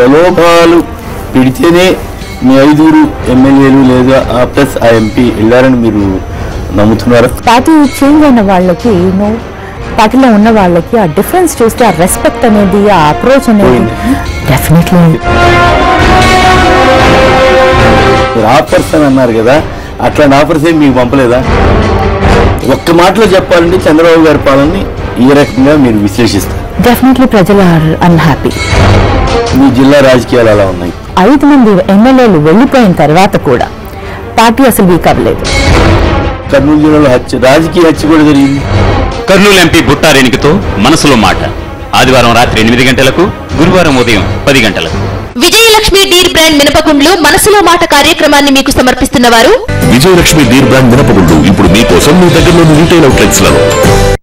ప్రలోభాలు పిడితేనే మీ ఐదుగురు ఎమ్మెల్యేలు లేదా ఆ ప్లస్ ఆ ఎంపీ ఇల్లారని మీరు నమ్ముతున్నారు. పార్టీ చేంజ్ అయిన వాళ్ళకి నో పార్టీలో ఉన్న వాళ్ళకి ఆ డిఫరెన్స్ చూస్తే ఆ రెస్పెక్ట్ అనేది ఆ అప్రోచ్ అనేది డెఫినెట్లీ ఆ పర్సన్ అన్నారు కదా అట్లా నా పర్సన్ మీకు పంపలేదా? ఒక్క మాటలో చెప్పాలంటే చంద్రబాబు గారి పాలనని ఈ రకంగా మీరు విశ్లేషిస్తారు. డెఫినెట్లీ ప్రజలు అన్‌హ్యాపీ. మీ జిల్లా రాజకీయాలు అలా ఉన్నాయి. 5 మంది ఎమ్మెల్యేలు వెళ్ళిపోయిన తర్వాత కూడా పార్టీ అసలు వీకవ్వలేదు. కర్నూలు జిల్లాలో రాజకీయ హత్య కూడా జరిగింది. కర్నూలు ఎంపీ బుట్టా రేణుకతో మనసులో మాట ఆదివారం రాత్రి 8 గంటలకు గురువారం ఉదయం 10 గంటలకు. విజయలక్ష్మి డీర్ బ్రాండ్ మినపగుండ్లు మనసులో మాట కార్యక్రమాన్ని మీకు సమర్పిస్తున్న వారు విజయలక్ష్మి డీర్ బ్రాండ్ మినపగుండ్లు. ఇప్పుడు మీకోసం మీ దగ్గరలోని రిటైల్ అవుట్లెట్స్ లలో